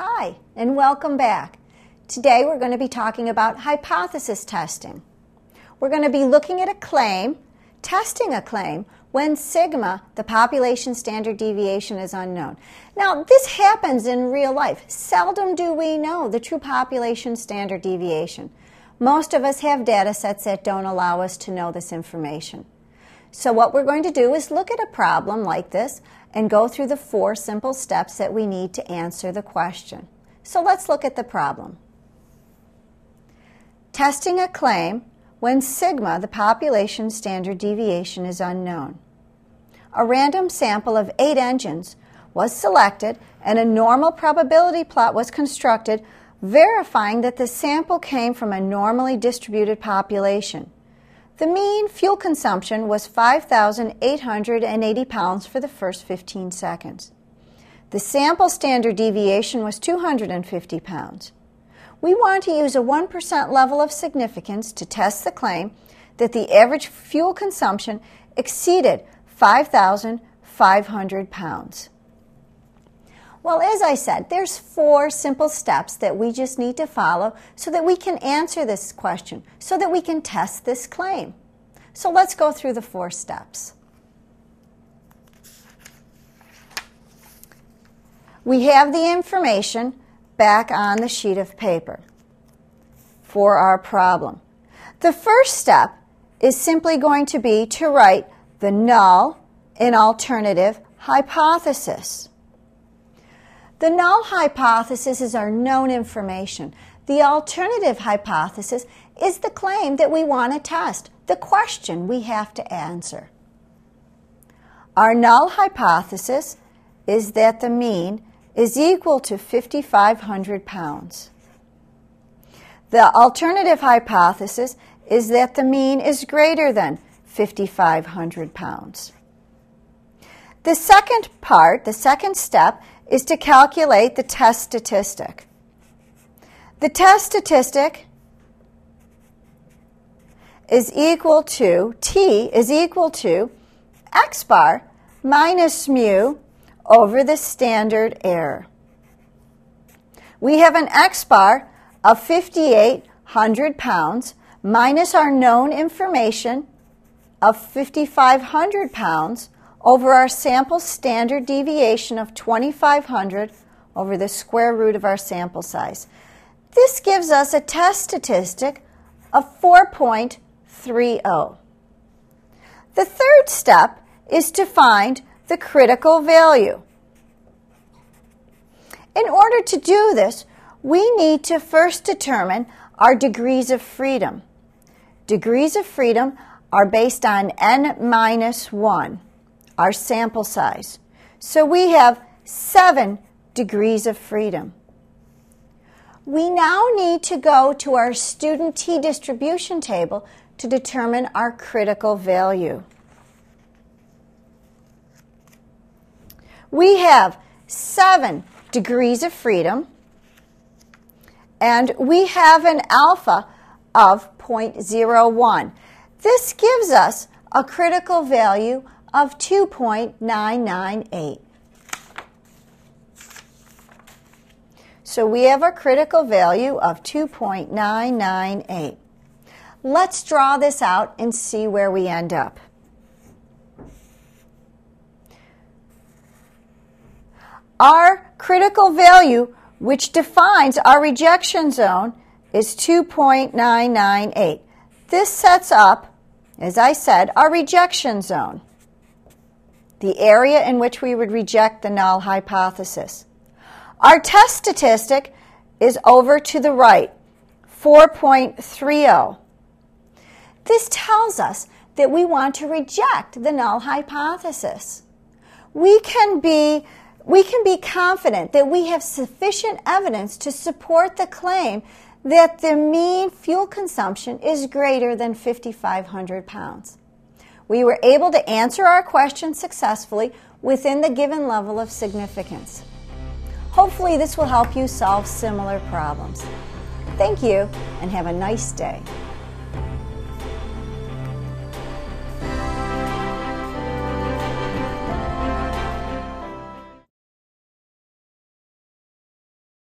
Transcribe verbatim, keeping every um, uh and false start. Hi, and welcome back. Today we're going to be talking about hypothesis testing. We're going to be looking at a claim, testing a claim, when sigma, the population standard deviation, is unknown. Now, this happens in real life. Seldom do we know the true population standard deviation. Most of us have data sets that don't allow us to know this information. So what we're going to do is look at a problem like this and go through the four simple steps that we need to answer the question. So let's look at the problem. Testing a claim when sigma, the population standard deviation, is unknown. A random sample of eight engines was selected and a normal probability plot was constructed verifying that the sample came from a normally distributed population. The mean fuel consumption was five thousand eight hundred eighty pounds for the first fifteen seconds. The sample standard deviation was two hundred fifty pounds. We want to use a one percent level of significance to test the claim that the average fuel consumption exceeded five thousand five hundred pounds. Well, as I said, there's four simple steps that we just need to follow so that we can answer this question, so that we can test this claim. So let's go through the four steps. We have the information back on the sheet of paper for our problem. The first step is simply going to be to write the null and alternative hypothesis. The null hypothesis is our known information. The alternative hypothesis is the claim that we want to test, the question we have to answer. Our null hypothesis is that the mean is equal to five thousand five hundred pounds. The alternative hypothesis is that the mean is greater than five thousand five hundred pounds. The second part, the second step, is to calculate the test statistic. The test statistic is equal to, T is equal to X bar minus mu over the standard error. We have an X bar of five thousand eight hundred pounds minus our known information of five thousand five hundred pounds over our sample standard deviation of two thousand five hundred over the square root of our sample size. This gives us a test statistic of four point three zero. The third step is to find the critical value. In order to do this, we need to first determine our degrees of freedom. Degrees of freedom are based on n minus one. Our sample size. So we have seven degrees of freedom. We now need to go to our student t distribution table to determine our critical value. We have seven degrees of freedom and we have an alpha of zero point zero one. This gives us a critical value of two point nine nine eight. So we have a critical value of two point nine nine eight. Let's draw this out and see where we end up. Our critical value, which defines our rejection zone, is two point nine nine eight. This sets up, as I said, our rejection zone, the area in which we would reject the null hypothesis. Our test statistic is over to the right, four point three zero. This tells us that we want to reject the null hypothesis. We can be, we can be confident that we have sufficient evidence to support the claim that the mean fuel consumption is greater than five thousand five hundred pounds. We were able to answer our question successfully within the given level of significance. Hopefully this will help you solve similar problems. Thank you and have a nice day.